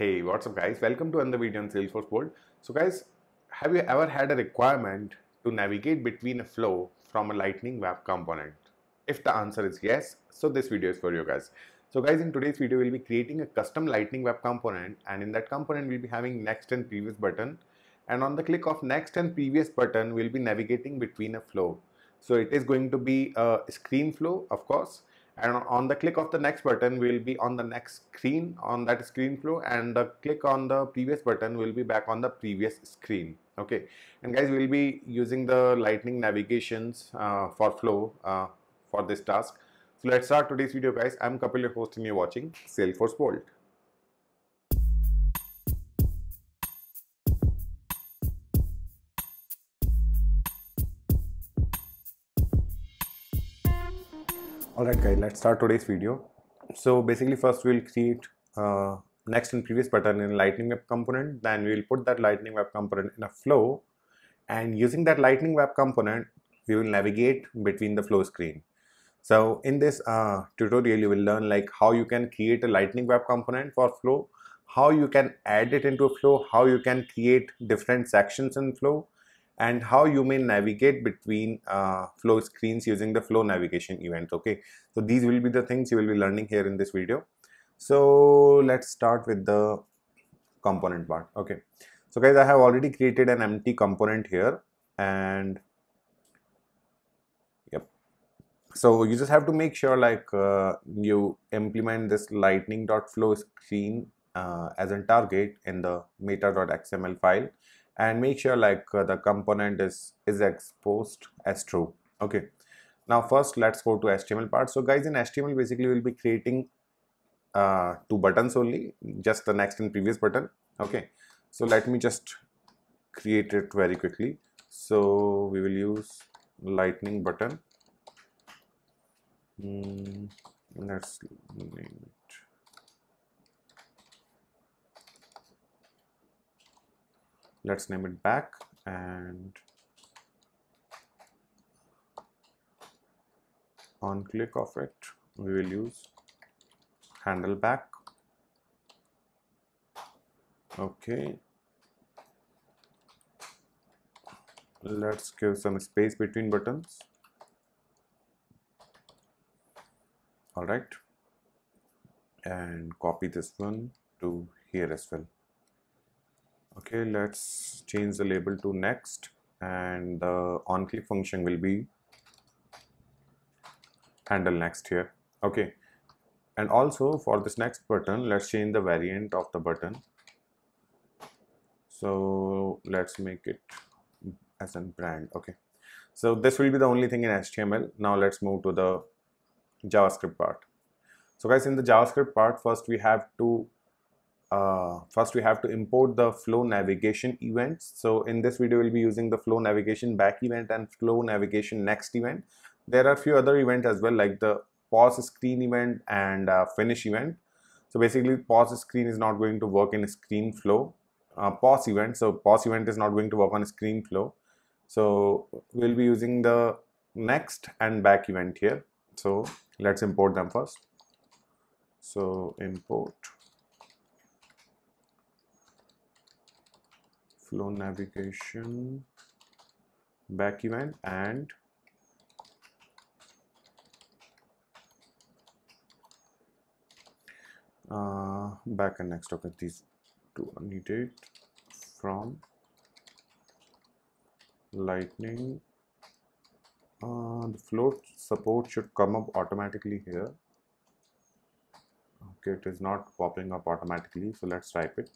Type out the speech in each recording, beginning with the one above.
Hey, what's up guys, welcome to another video on Salesforce Bolt. So guys, have you ever had a requirement to navigate between a flow from a Lightning Web Component? If the answer is yes, so this video is for you guys. So guys, in today's video, we'll be creating a custom Lightning Web Component, and in that component, we'll be having next and previous button. And on the click of next and previous button, we'll be navigating between a flow. So it is going to be a screen flow, of course. And on the click of the next button, we'll be on the next screen, on that screen flow, and the click on the previous button will be back on the previous screen. Okay, and guys, we'll be using the Lightning navigations for flow for this task. So let's start today's video, guys. I'm Kapil, your host, and you're watching Salesforce Bolt. Alright guys, let's start today's video. So basically first we'll create next and previous button in Lightning Web Component. Then we'll put that Lightning Web Component in a flow. And using that Lightning Web Component, we will navigate between the flow screen. So in this tutorial, you will learn like how you can create a Lightning Web Component for flow, how you can add it into a flow, how you can create different sections in flow, and how you may navigate between flow screens using the flow navigation event. Okay, so these will be the things you will be learning here in this video. So let's start with the component part. Okay, so guys, I have already created an empty component here, and yep. So you just have to make sure like you implement this lightning.flow screen as a target in the meta.xml file. And make sure like the component is exposed as true. Okay. Now first let's go to HTML part. So guys, in HTML basically we'll be creating two buttons only, just the next and previous button. Okay. So let me just create it very quickly. So we will use lightning button. Let's name it. Let's name it back, and on click of it, we will use handle back. Okay. Let's give some space between buttons. All right. And copy this one to here as well. Okay, let's change the label to next, and the onClick function will be handle next here. Okay, and also for this next button, let's change the variant of the button. So let's make it as a brand. Okay, so this will be the only thing in HTML. Now let's move to the JavaScript part. So guys, in the JavaScript part, first we have to import the flow navigation events. So in this video we'll be using the flow navigation back event and flow navigation next event. There are a few other events as well, like the pause screen event and finish event. So basically pause screen is not going to work in screen flow, pause event, so pause event is not going to work on screen flow. So we'll be using the next and back event here. So let's import them first. So import flow navigation back event and back and next. Okay, these two are needed from lightning. The flow support should come up automatically here. Okay, it is not popping up automatically, so let's type it.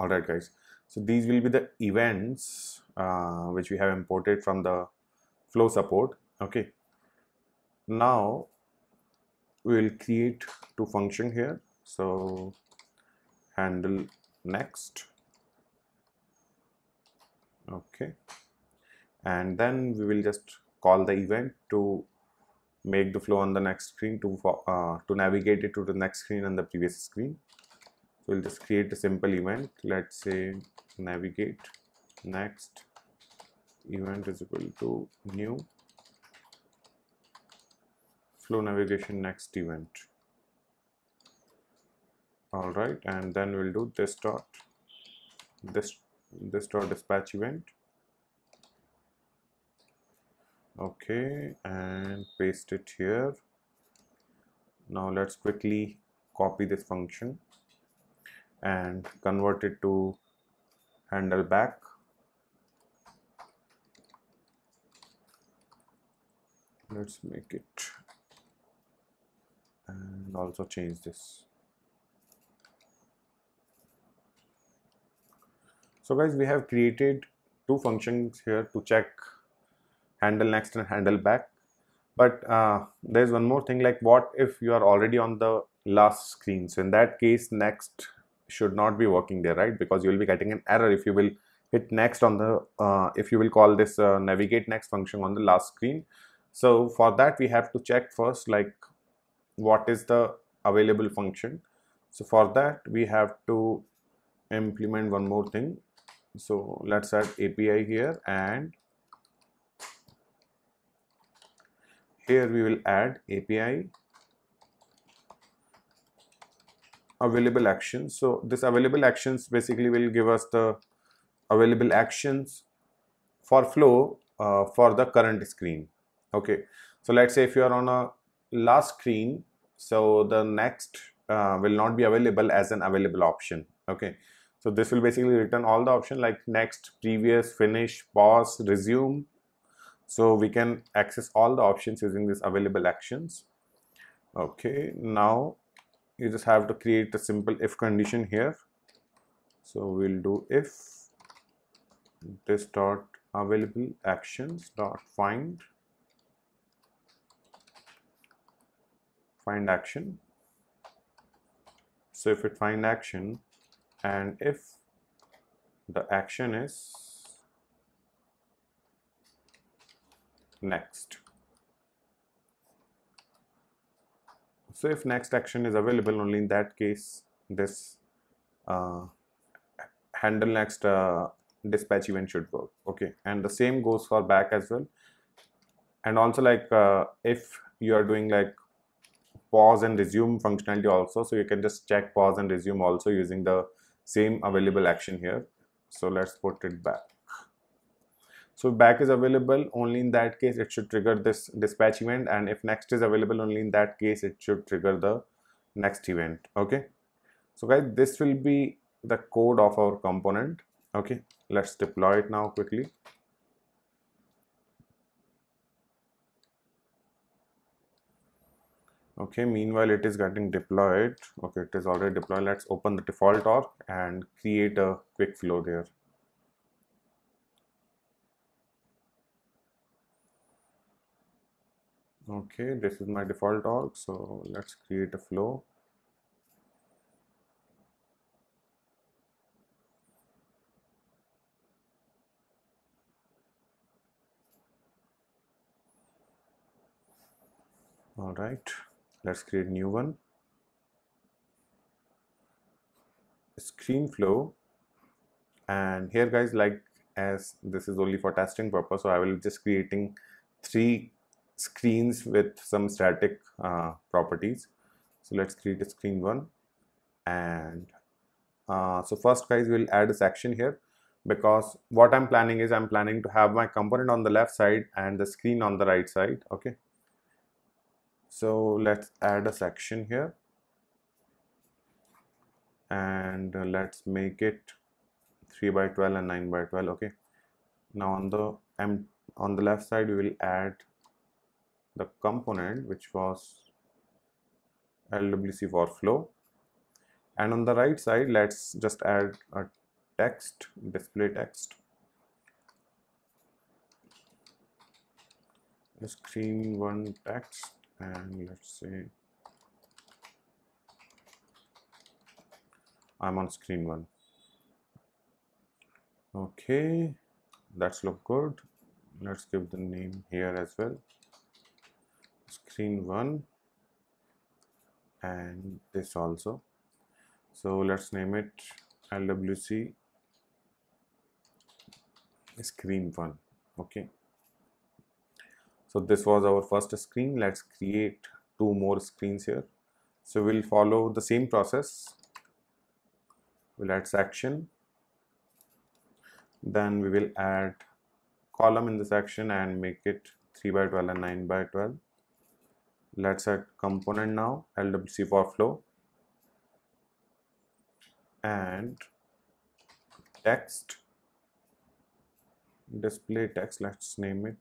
Alright guys, so these will be the events which we have imported from the flow support. Okay, now we will create two functions here. So handle next. Okay, and then we will just call the event to make the flow on the next screen to navigate it to the next screen and the previous screen. We'll just create a simple event. Let's say navigate next event is equal to new flow navigation next event. All right, and then we'll do this dot dispatch event. Okay, and paste it here. Now let's quickly copy this function and convert it to handle back. Let's make it, and also change this. So guys, we have created two functions here to check handle next and handle back. But there's one more thing, like what if you are already on the last screen? So in that case, next should not be working there, right? Because you will be getting an error if you will hit next on the if you will call this navigate next function on the last screen. So for that, we have to check first, like what is the available function. So for that, we have to implement one more thing. So let's add API here, and here we will add API available actions. So this available actions basically will give us the available actions for Flow for the current screen. Okay, so let's say if you are on a last screen, so the next will not be available as an available option. Okay, so this will basically return all the option like next, previous, finish, pause, resume. So we can access all the options using these available actions. Okay, now you just have to create a simple if condition here. So we'll do if this dot available actions dot find action. So if it find action, and if the action is next. So if next action is available, only in that case this handle next dispatch event should work. Okay, and the same goes for back as well. And also, like if you are doing like pause and resume functionality also, so you can just check pause and resume also using the same available action here. So let's put it back. So back is available, only in that case it should trigger this dispatch event, and if next is available, only in that case it should trigger the next event. Okay, so guys, this will be the code of our component. Okay, let's deploy it now quickly. Okay, meanwhile it is getting deployed. Okay, it is already deployed. Let's open the default org and create a quick flow there. Okay, this is my default org, so let's create a flow. All right, let's create a new one. Screen flow. And here guys, like as this is only for testing purpose, so I will just creating three screens with some static properties. So let's create a screen one, and so first guys, we'll add a section here, because what I'm planning is I'm planning to have my component on the left side and the screen on the right side. Okay, so let's add a section here, and let's make it 3 by 12 and 9 by 12. Okay, now on the left side we will add the component which was LWC for Flow, and on the right side let's just add a text, display text, screen one text, and let's say I'm on screen one. Okay, that's look good. Let's give the name here as well, screen one, and this also. So let's name it LWC screen one. Okay, so this was our first screen. Let's create two more screens here. So we'll follow the same process. we'll add section, then we will add column in the section and make it 3 by 12 and 9 by 12. Let's add component now, LWC for flow, and text, display text, let's name it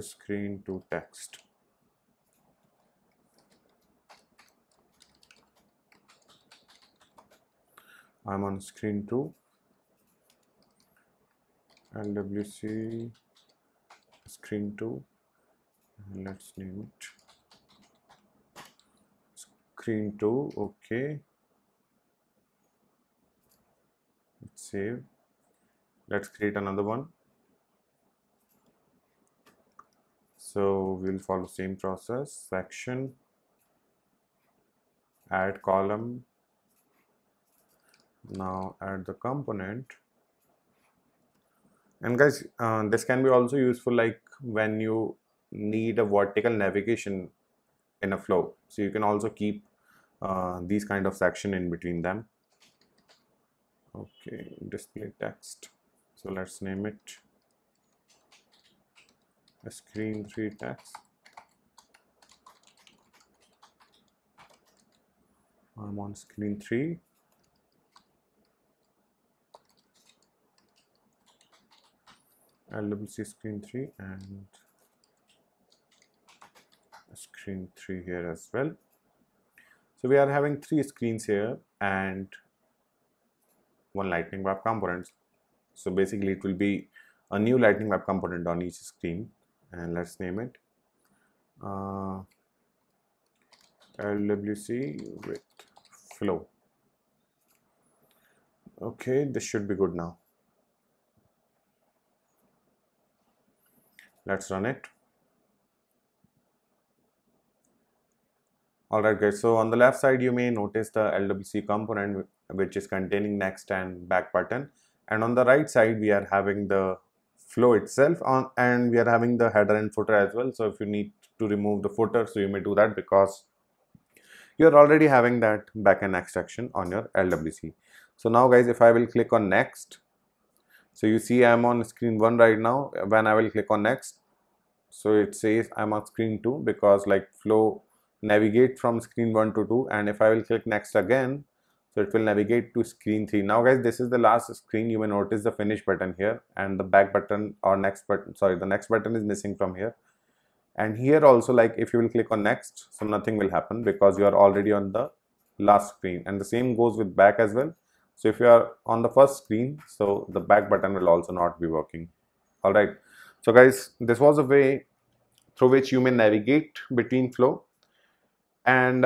screen to text. I'm on screen 2, LWC screen 2, and let's name it screen 2, okay, let's save, let's create another one. So we'll follow same process, section, add column, now add the component. And guys, this can be also useful like when you need a vertical navigation in a flow, so you can also keep these kind of section in between them. Okay, display text, so let's name it screen 3 text. I'm on screen 3. LWC screen 3 and screen 3 here as well. So we are having 3 screens here and 1 lightning web component. So basically it will be a new lightning web component on each screen. And let's name it LWC with flow. Okay, this should be good now. Let's run it. Alright guys, so on the left side you may notice the LWC component which is containing next and back button, and on the right side we are having the flow itself on, and we are having the header and footer as well. So if you need to remove the footer, so you may do that because you're already having that backend extraction on your LWC. So now guys, if I will click on next, so you see I'm on screen 1 right now. When I will click on next, so it says I'm on screen 2 because like flow navigate from screen 1 to 2, and if I will click next again, so it will navigate to screen 3. Now guys, this is the last screen. You may notice the finish button here and the back button or next button, sorry, the next button is missing from here. And here also, like if you will click on next, so nothing will happen because you are already on the last screen, and the same goes with back as well. So if you are on the first screen, so the back button will also not be working. All right. So guys, this was a way through which you may navigate between flow and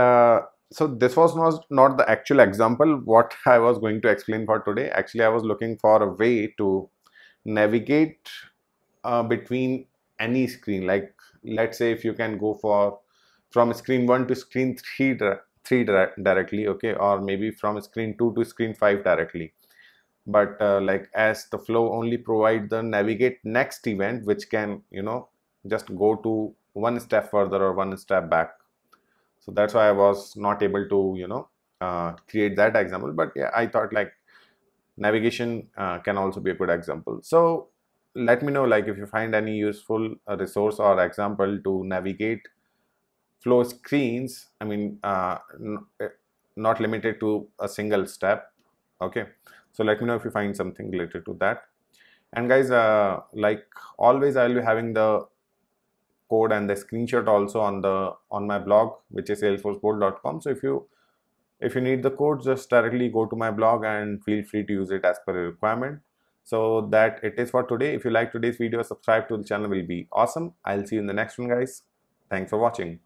so this was not the actual example what I was going to explain for today. Actually, I was looking for a way to navigate between any screen. Like let's say if you can go for from screen 1 to screen 3 directly, okay, or maybe from screen 2 to screen 5 directly. But like as the flow only provide the navigate next event, which can, you know, just go to one step further or one step back. So that's why I was not able to, you know, create that example. But yeah, I thought like navigation can also be a good example. So let me know like if you find any useful resource or example to navigate flow screens. I mean, not limited to a single step. Okay, so let me know if you find something related to that. And guys, like always, I'll be having the code and the screenshot also on my blog, which is salesforcebolt.com. So if you need the code, just directly go to my blog and feel free to use it as per your requirement. So that it is for today. If you like today's video, subscribe to the channel will be awesome. I'll see you in the next one guys. Thanks for watching.